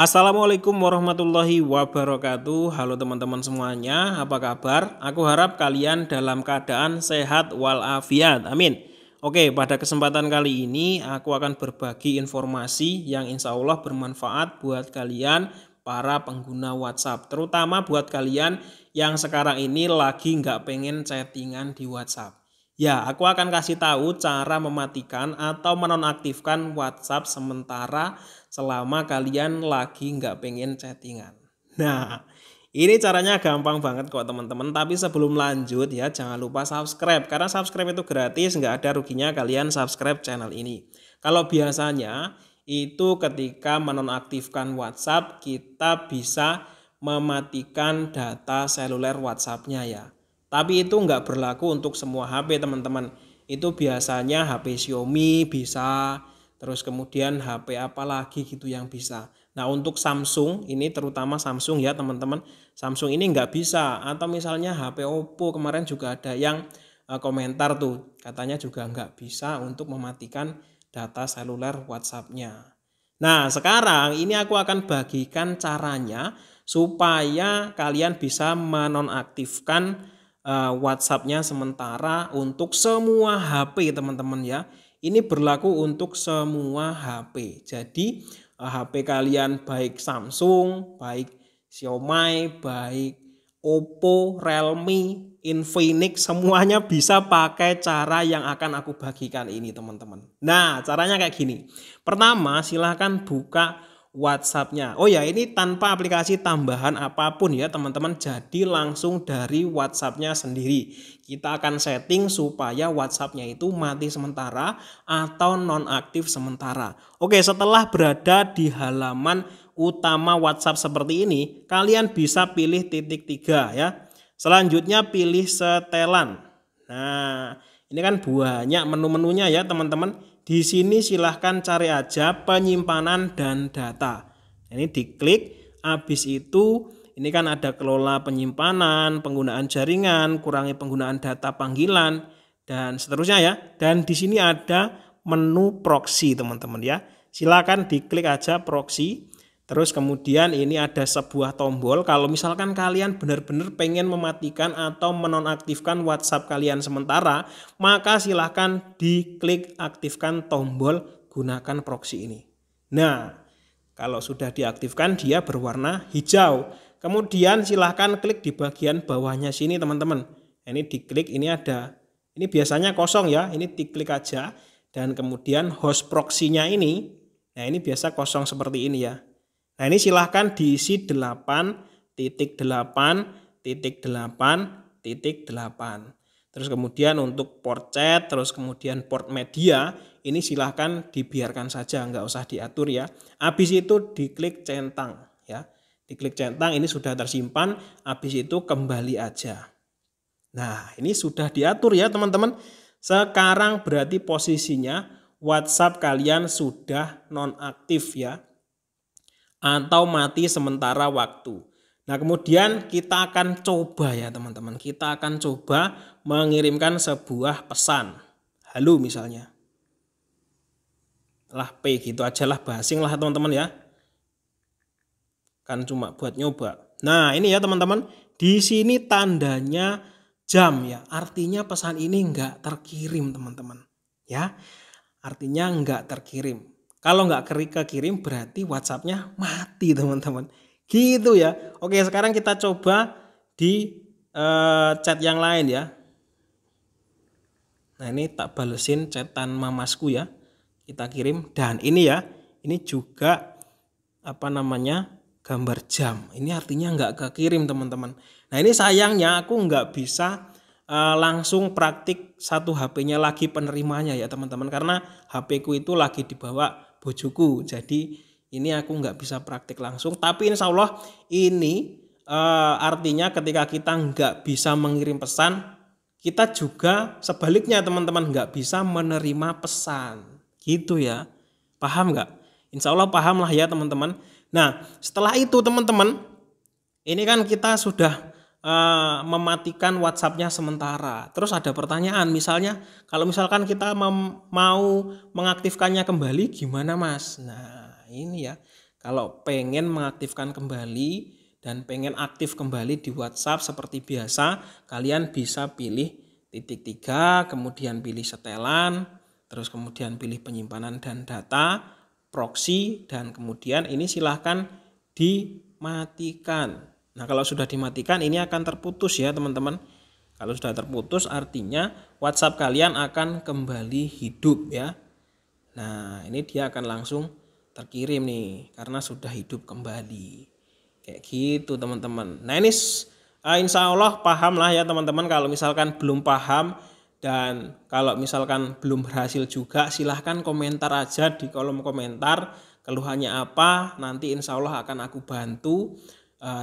Assalamualaikum warahmatullahi wabarakatuh. Halo teman-teman semuanya, apa kabar? Aku harap kalian dalam keadaan sehat walafiat, amin. Oke, pada kesempatan kali ini aku akan berbagi informasi yang insya Allah bermanfaat buat kalian para pengguna WhatsApp, terutama buat kalian yang sekarang ini lagi nggak pengen chattingan di WhatsApp. Ya, aku akan kasih tahu cara mematikan atau menonaktifkan WhatsApp sementara selama kalian lagi nggak pengen chattingan. Nah, ini caranya gampang banget kok teman-teman. Tapi sebelum lanjut ya, jangan lupa subscribe. Karena subscribe itu gratis, nggak ada ruginya kalian subscribe channel ini. Kalau biasanya itu ketika menonaktifkan WhatsApp, kita bisa mematikan data seluler WhatsApp-nya ya. Tapi itu nggak berlaku untuk semua HP teman-teman. Itu biasanya HP Xiaomi bisa, terus kemudian HP apa lagi gitu yang bisa. Nah untuk Samsung, ini terutama Samsung ya teman-teman, Samsung ini nggak bisa. Atau misalnya HP Oppo, kemarin juga ada yang komentar tuh, katanya juga nggak bisa untuk mematikan data seluler WhatsApp-nya. Nah sekarang ini aku akan bagikan caranya supaya kalian bisa menonaktifkan WhatsApp-nya sementara untuk semua HP teman-teman ya. Ini berlaku untuk semua HP. Jadi HP kalian baik Samsung, baik Xiaomi, baik Oppo, Realme, Infinix, semuanya bisa pakai cara yang akan aku bagikan ini teman-teman. Nah caranya kayak gini. Pertama silahkan buka WhatsApp-nya. Oh ya, ini tanpa aplikasi tambahan apapun ya teman-teman. Jadi langsung dari WhatsApp-nya sendiri. Kita akan setting supaya WhatsApp-nya itu mati sementara atau nonaktif sementara. Oke, setelah berada di halaman utama WhatsApp seperti ini, kalian bisa pilih titik 3 ya. Selanjutnya pilih setelan. Nah, ini kan banyak menu-menunya ya teman-teman. Di sini silahkan cari aja penyimpanan dan data. Ini diklik, habis itu ini kan ada kelola penyimpanan, penggunaan jaringan, kurangi penggunaan data panggilan, dan seterusnya ya. Dan di sini ada menu proxy teman-teman ya. Silahkan diklik aja proxy. Terus kemudian ini ada sebuah tombol. Kalau misalkan kalian benar-benar pengen mematikan atau menonaktifkan WhatsApp kalian sementara, maka silahkan diklik aktifkan tombol gunakan proxy ini. Nah, kalau sudah diaktifkan dia berwarna hijau. Kemudian silahkan klik di bagian bawahnya sini teman-teman. Ini diklik, ini ada. Ini biasanya kosong ya, ini diklik aja. Dan kemudian host proxy-nya ini, nah ini biasa kosong seperti ini ya. Nah ini silahkan diisi 8.8.8.8. Terus kemudian untuk port chat, terus kemudian port media, ini silahkan dibiarkan saja, nggak usah diatur ya. Habis itu diklik centang ya. Diklik centang, ini sudah tersimpan, habis itu kembali aja. Nah ini sudah diatur ya teman-teman. Sekarang berarti posisinya WhatsApp kalian sudah nonaktif ya, atau mati sementara waktu. Nah kemudian kita akan coba ya teman-teman. Kita akan coba mengirimkan sebuah pesan. Halo misalnya. Lah P gitu aja lah, basing lah teman-teman ya. Kan cuma buat nyoba. Nah ini ya teman-teman. Di sini tandanya jam ya. Artinya pesan ini nggak terkirim teman-teman. Ya, artinya nggak terkirim. Kalau nggak kekirim berarti WhatsApp-nya mati teman-teman. Gitu ya. Oke sekarang kita coba di chat yang lain ya. Nah ini tak balesin chatan mamasku ya. Kita kirim, dan ini ya. Ini juga apa namanya, gambar jam. Ini artinya nggak kekirim teman-teman. Nah ini sayangnya aku nggak bisa langsung praktik satu HP-nya lagi penerimanya ya teman-teman. Karena HP-ku itu lagi dibawa bojoku, jadi ini aku nggak bisa praktik langsung. Tapi insya Allah ini artinya ketika kita nggak bisa mengirim pesan, kita juga sebaliknya teman-teman nggak bisa menerima pesan, gitu ya. Paham nggak? Insya Allah paham lah ya teman-teman. Nah setelah itu teman-teman, ini kan kita sudah mematikan WhatsApp-nya sementara. Terus ada pertanyaan, misalnya kalau misalkan kita mau mengaktifkannya kembali gimana mas? Nah ini ya, Kalau pengen mengaktifkan kembali dan pengen aktif kembali di WhatsApp seperti biasa, kalian bisa pilih titik 3, kemudian pilih setelan, terus kemudian pilih penyimpanan dan data, proxy, dan kemudian ini silahkan dimatikan. Nah, kalau sudah dimatikan ini akan terputus ya teman-teman. Kalau sudah terputus artinya WhatsApp kalian akan kembali hidup ya. Nah, ini dia akan langsung terkirim nih karena sudah hidup kembali. Kayak gitu teman-teman. Nah, ini insya Allah paham lah ya teman-teman. Kalau misalkan belum paham dan kalau misalkan belum berhasil juga, silahkan komentar aja di kolom komentar keluhannya apa. Nanti insya Allah akan aku bantu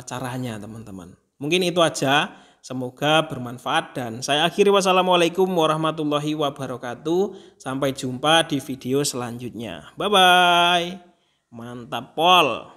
caranya teman-teman. Mungkin itu aja, semoga bermanfaat dan saya akhiri, wassalamualaikum warahmatullahi wabarakatuh. Sampai jumpa di video selanjutnya. Bye bye. Mantap pol.